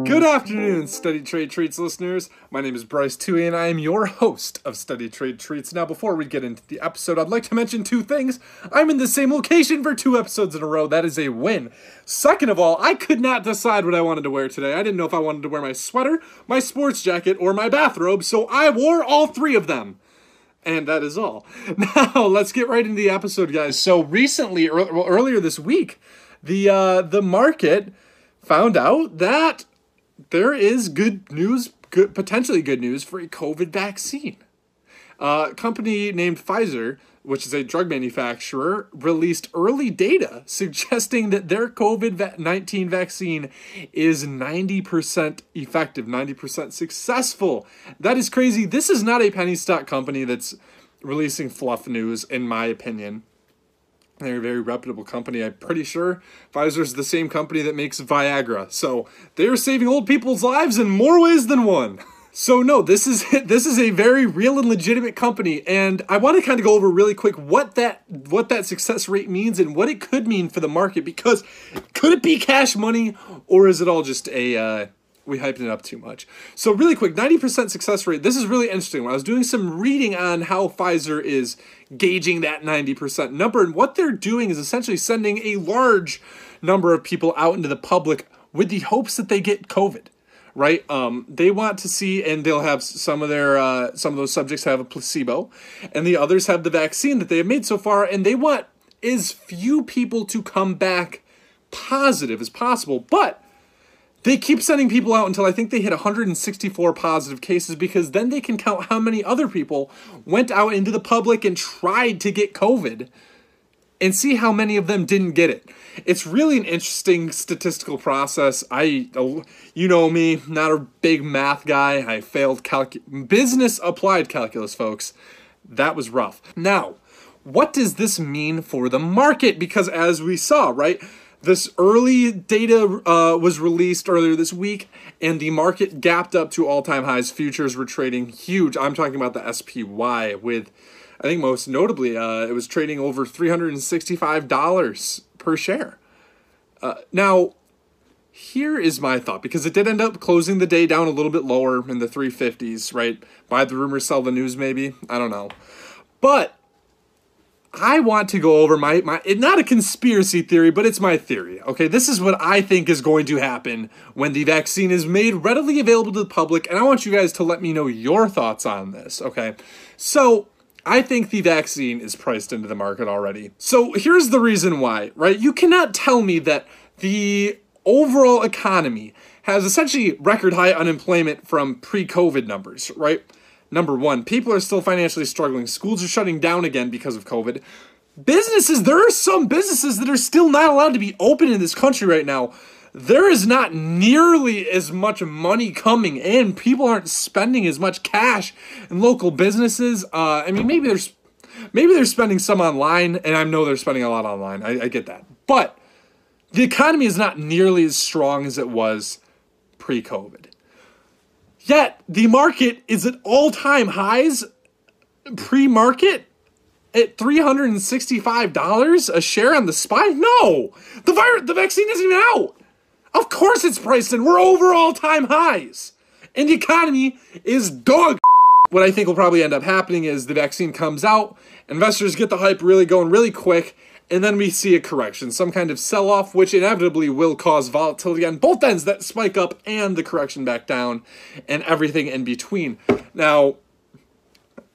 Good afternoon, Steady Trade Treats listeners. My name is Bryce Tuohy, and I am your host of Steady Trade Treats. Now, before we get into the episode, I'd like to mention two things. I'm in the same location for two episodes in a row. That is a win. Second of all, I could not decide what I wanted to wear today. I didn't know if I wanted to wear my sweater, my sports jacket, or my bathrobe, so I wore all three of them. And that is all. Now, let's get right into the episode, guys. So recently, earlier this week, the market found out that there is good news, potentially good news for a COVID vaccine. A company named Pfizer, which is a drug manufacturer, released early data suggesting that their COVID-19 vaccine is 90% effective, 90% successful. That is crazy. This is not a penny stock company that's releasing fluff news, in my opinion. They're a very reputable company. I'm pretty sure Pfizer's the same company that makes Viagra. So they're saving old people's lives in more ways than one. So no, this is a very real and legitimate company. And I want to kind of go over really quick what that success rate means and what it could mean for the market. Because could it be cash money, or is it all just a... we hyped it up too much. So really quick, 90% success rate. This is really interesting. When I was doing some reading on how Pfizer is gauging that 90% number, and what they're doing is essentially sending a large number of people out into the public with the hopes that they get COVID, right? They want to see, and they'll have some of those subjects have a placebo, and the others have the vaccine that they have made so far, and they want as few people to come back positive as possible. But they keep sending people out until I think they hit 164 positive cases, because then they can count how many other people went out into the public and tried to get COVID and see how many of them didn't get it. It's really an interesting statistical process. You know me, not a big math guy. I failed business applied calculus, folks. That was rough. Now, what does this mean for the market? Because as we saw, right? This early data was released earlier this week, and the market gapped up to all-time highs. Futures were trading huge. I'm talking about the SPY with, I think most notably, it was trading over $365 per share. Now, here is my thought, because it did end up closing the day down a little bit lower in the 350s, right? Buy the rumor, sell the news, maybe. I don't know. But I want to go over my not a conspiracy theory, but it's my theory, okay? This is what I think is going to happen when the vaccine is made readily available to the public, and I want you guys to let me know your thoughts on this, okay? So I think the vaccine is priced into the market already. So here's the reason why, right? You cannot tell me that the overall economy has essentially record high unemployment from pre-COVID numbers, right? Number one, people are still financially struggling. Schools are shutting down again because of COVID. Businesses, there are some businesses that are still not allowed to be open in this country right now. There is not nearly as much money coming in. People aren't spending as much cash in local businesses. I mean, maybe they're spending some online, and I know they're spending a lot online. I get that. But the economy is not nearly as strong as it was pre-COVID. Yet, the market is at all-time highs pre-market at $365 a share on the SPY? No! The vaccine isn't even out! Of course it's priced in. We're over all-time highs. And the economy is dog. What I think will probably end up happening is the vaccine comes out, investors get the hype really going really quick, and then we see a correction, some kind of sell-off, which inevitably will cause volatility on both ends, that spike up and the correction back down and everything in between. Now,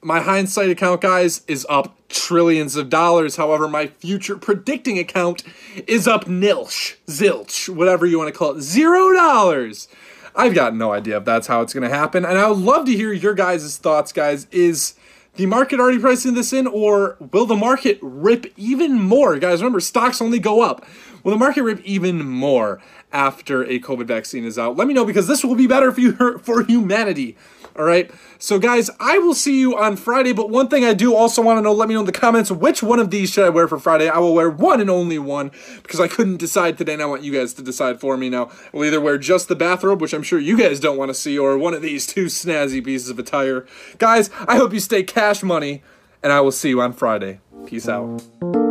my hindsight account, guys, is up trillions of dollars. However, my future predicting account is up nilch, zilch, whatever you want to call it, $0. I've got no idea if that's how it's going to happen. And I would love to hear your guys' thoughts, guys. Is the market already pricing this in, or will the market rip even more? Guys, remember, stocks only go up. Will the market rip even more after a COVID vaccine is out? Let me know, because this will be better for humanity, all right? So, guys, I will see you on Friday, but one thing I do also want to know, let me know in the comments, which one of these should I wear for Friday? I will wear one and only one, because I couldn't decide today, and I want you guys to decide for me now. I will either wear just the bathrobe, which I'm sure you guys don't want to see, or one of these two snazzy pieces of attire. Guys, I hope you stay cash money, and I will see you on Friday. Peace out.